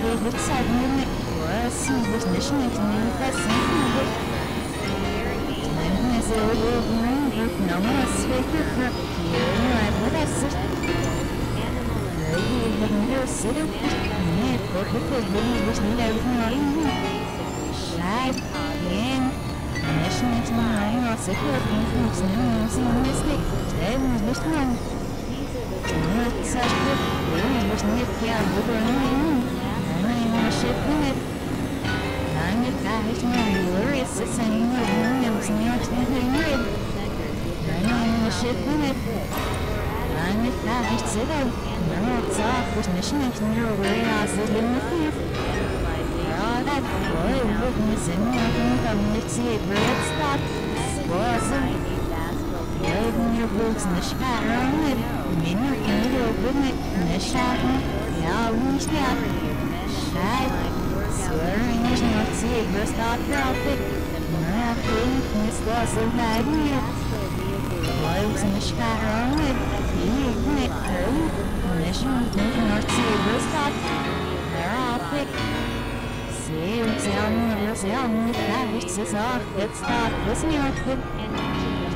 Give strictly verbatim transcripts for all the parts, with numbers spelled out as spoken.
Ich würde sagen, was ich nicht mehr versinken will. Ich meine, es wird nochmal das Wege für die Übersicht. Die Übersicht, die Brücke will ich nicht erwähnen. Schreibt, gehen, nicht mit meiner Sicherheit, ich nehme sie nicht, stellen sie nicht an. Nur zerstört, will ich nicht mehr übernehmen. Schöpfung. Lange Zeit nur ist es ein Junge, uns nicht mehr hören. Lange Schöpfung. Lange Zeit zählen. Nur zart, ich nicht mehr höre, als ich bin mit. Ja, das Voll wird mir Sinn machen, damit sie jetzt hat. Vorsinn. Leben wir bloß nicht verrangen. Männer in der Bühne nicht schaden. Ja, nicht mehr. Schreib, swearing ich noch ziehe, wirst auch draufig. Naja, klingt Miss Watson bei mir. Wollt's nicht verrangen, viel mit Höhen. Nicht und nicht noch ziehe, wirst auch draufig. Seh uns ja nur, wirst ja nur, reicht's es auch, jetzt auch, wirst mir auch gut.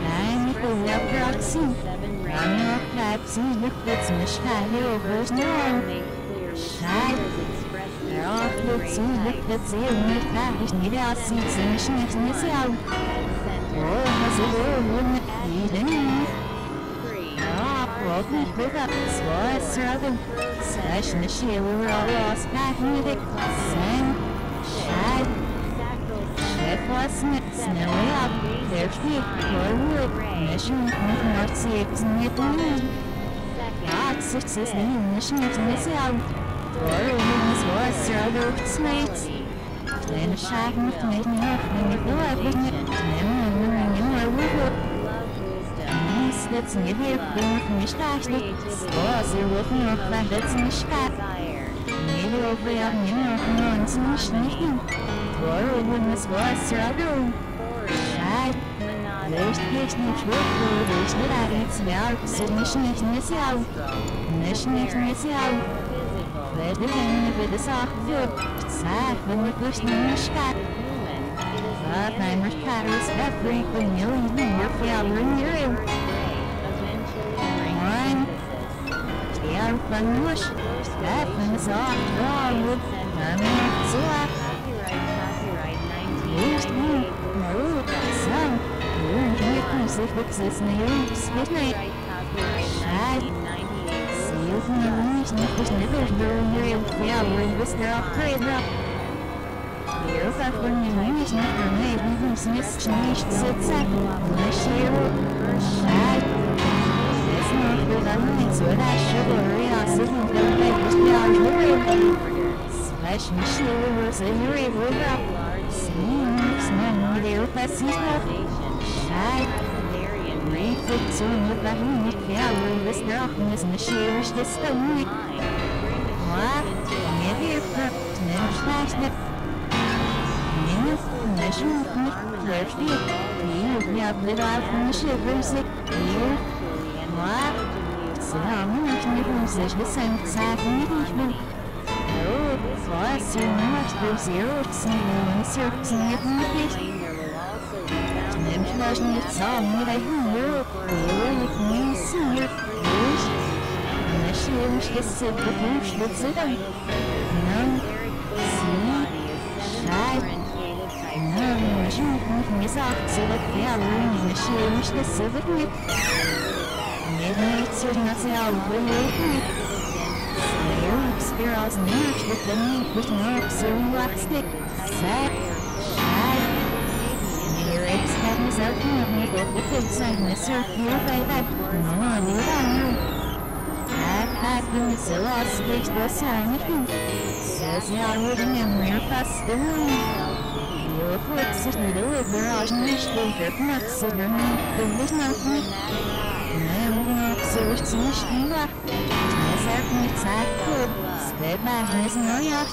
Nein, ich will ja gerade ziehen. Dann noch bleibt sie, ich will's nicht verhören, wirst nur an. Schreib. Doch wird sie nicht erzählen, nicht fertig, nicht aussieht, sie nicht nicht mehr sehen. Oh, was ist wohl mit jedem? Ja, braucht nicht wieder, zwei Zeugen. Zwischen der Schäfer aus Bachmütig, sein Scheid. Chef was mit Snowy ab, der Spiel, Vollmut, Menschen und nicht noch siebzehn mit Mühen. Gott, sich zu sehen, nicht mehr sehen. Vorhin ist was zurücks nichts. Kleine Schaden macht mich nicht, wenn ich nur erbringe. Nimm, nimm, nimm, Ruhe. Dann ist jetzt nicht hier, wenn ich mich rechnet. So, sie rufen auch, weil das nicht statt. Jede Rufe ja nimmer von uns nicht schnicken. Vorhin ist was zurücks. Schade. Licht geht nicht gut, wo ich nicht eigentlich werde. Sie nicht nicht mehr sie auch. Nicht nicht mehr sie auch. Wer will denn, wer das auch wirkt, sagt, wenn ich durch den Stadt. But I'm a Paris, every million, your father in your room. One, the other one was, that one is all wrong with, I'm not so up. Used me, my root, son, you're in here, because it looks as near as midnight. Shut. Ich rufe mir nicht, nicht durch den Wirbel, hier im Querwurm, bis der auch Kräder. Ich rufe von mir nicht, nicht durch den Wirbel, bis es nicht zu zeigen. Und ich schäre, schreit. Es ist noch gegangen, ich soll das Schöpferei aussitzen, und dann bleibt es mir auch Wirbel. Zwei Schmischere, wo es in der Wirbel gab. Sie muss man mit der Rufe sich noch. Schreit. Ich bin so mit der Hülle, ja, wir wissen auch, dass eine Schere ist, das ist ein Hülle. Wow, mir hilft, mir schleicht nicht. Mir ist eine Schuhe, nicht sehr viel. Mir hat wieder auf eine Schere, sich hier. Wow, sie haben mich nicht um sich, das ist ein Zeichen, nicht ich bin. Oh, so ist sie nicht, durch sie rutschen, und sie rutschen nicht möglich. Nimm vielleicht nicht Zorn, oder Hülle, oder ich nimm's mir. Ich, eine Schere, ich geste, beruf, schlitze dann. Nimm, sie, schreit. Nimm, ich hab mich gesagt, sie wird verloren, eine Schere, ich geste, wird mit. Jeden nicht zu, dass sie auch überlegen. Sie rupst dir aus dem Mund, ich wird dann nicht, ich nur, ob sie umwachst nicht. Sei. Ich habe mich auch gefällt, dass ich mich so viel bei der Mama nicht anhöre. that happened so I switched the sign. Says I would never pass the room. Your flips it in the river, I nicht with not so the night, but not me. Now, so it's nicht mehr. Es hat mir Zeit gut, step back is no yacht.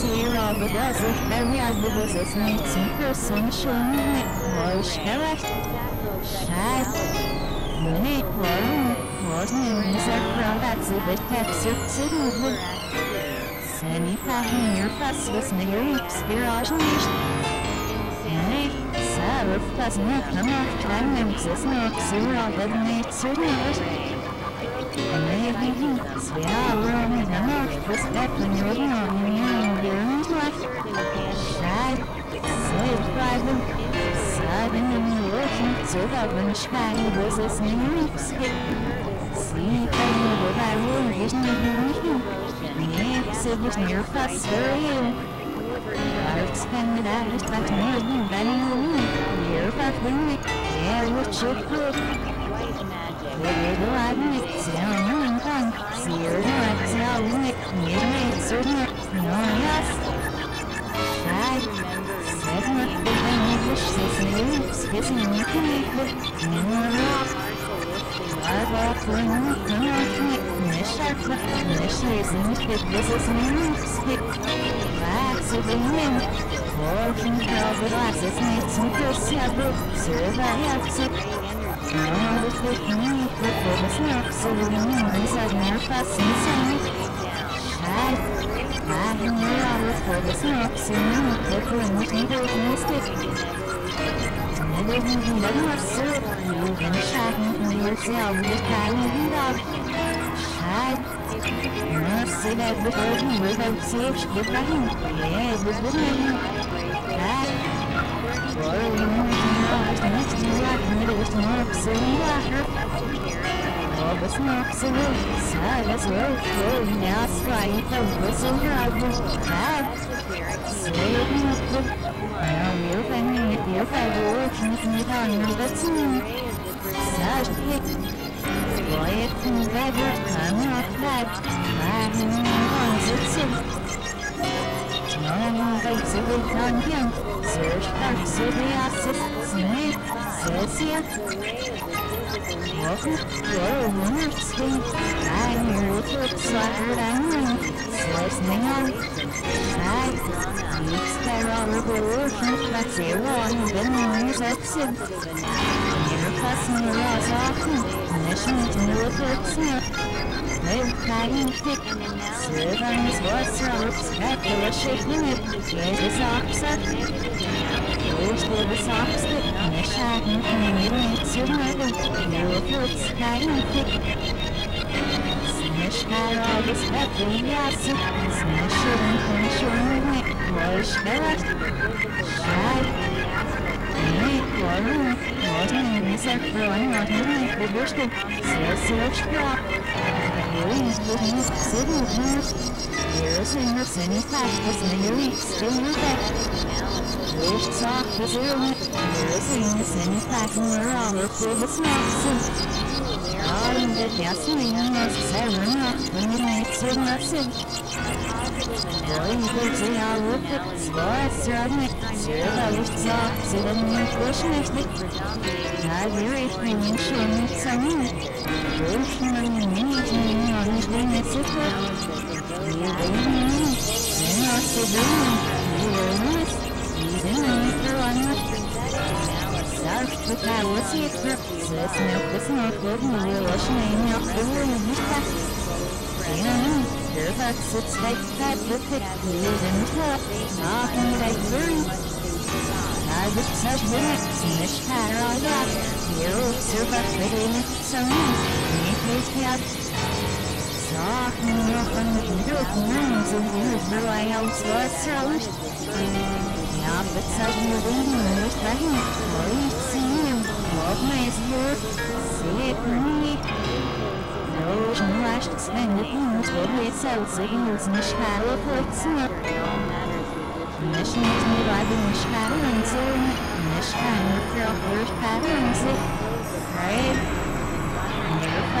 Zero because of every other because it's nineteen percent showing it was correct. Shad, Munich, Warren, Warren is a crowd that's a bit captured to move. Sandy Pahn, your fast listening, your inspiration is. Munich, Sarah, plus Nick, the Mark, and Nick's is not zero, but Nate's are not. It's we are roaming the north, this battling your own, your own, your own life. Shy, safe driving, sudden and looking to the winch by was a sneer skip. See, I know what I will, there's nothing new. Next, it was near fast for you. I expanded out, but more than value. You're back with me, yeah, what you could. We're riding it down and down. See you're not telling it. You're not certain it. No, yes. I said not the English listening. It's kissing you can make it. No, no. I've all been looking at it. Nisha, Nisha isn't it. This is me. Stick. That's a good win. Walking girls with glasses. It's me. It's a book. Survive it. No, this is me, but for the snow, so the memories are near fast and sunny. I, I knew I was for the snow, so now I'm looking at the people in the stick. I didn't even let my soul, you can shot me from yourself, you can't even love. I, I said that the burden without search, but I didn't, yeah, but I didn't. I, for the moment. Next to that, middle was more absolute after. All was more absolute. Side as well, cold now, trying to whistle your album. Bad. Saving up the. Now we're finding it here by the working with me down in the team. Such it. Boy, it's in the bedroom. I'm not bad. I'm in the ones that sit. Search for Syriasis, Smith, Cecilia. Welcome to your winner, Steve. I'm your little slacker, I'm winning. Slash Neon. Hi. Big Sparrow Revolution, but they won the news at Sid. Your cousin was often national to little Smith. They're fighting thick. Servants were throats, but they were shaking it. They was upset. Those were the socks that in the shadow came in and survived the little sky and thick. Smash by all this battle, yes, smash it and finish your neck, wash that. Shy. Make your room, what name is that growing out of the bush that says search for? Here is the new city of yours. Here's in the sunny path, as many weeks to your back. We've talked to you, there's things in the back and we're all up to the smacks. All in the gasoline was tearing up when the nights were nothing. Boy, you see how we put sports around it. Sure, I was talked to the new question of it. I've really been showing it some minute. We're showing you minutes and you know you've been a secret. You've been a minute. You're not so good. You're not. Then after one month, starts with that was it. Let's milk this milk with my relation and milk the room of this pack. You know, your butt sits like that with it. Leave in the top, talking like burn. I was such a minute, smash that all that. You survived the game, so me, me please be out. Talking up on the middle of the lines and you threw I out so I throw it. Ja, bezahlt mir weniger, ich kann nicht vollziehen. Morgen ist Wurf, seht nicht. Roten wascht es, wenn die Hund wird jetzt aussehen, uns nicht alle vollziehen. Nicht mit mir bleiben, nicht alle und so. Nicht alle, für auch Wurf, alle und so. Hey. It's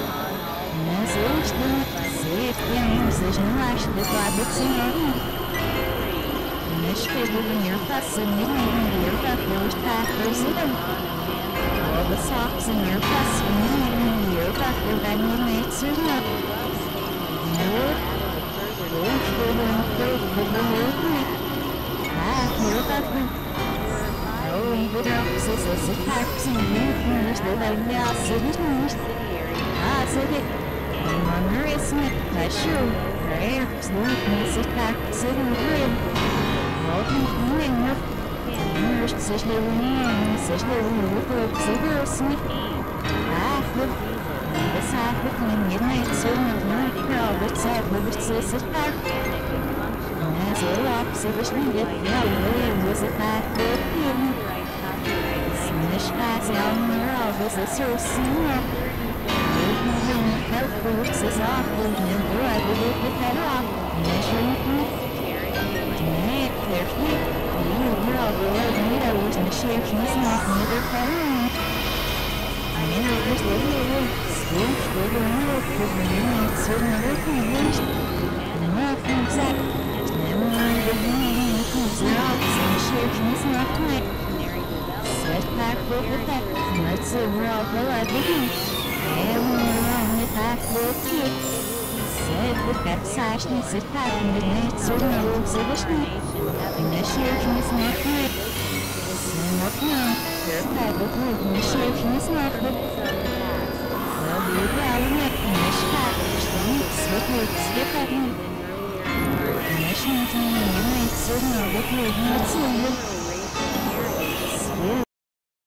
different.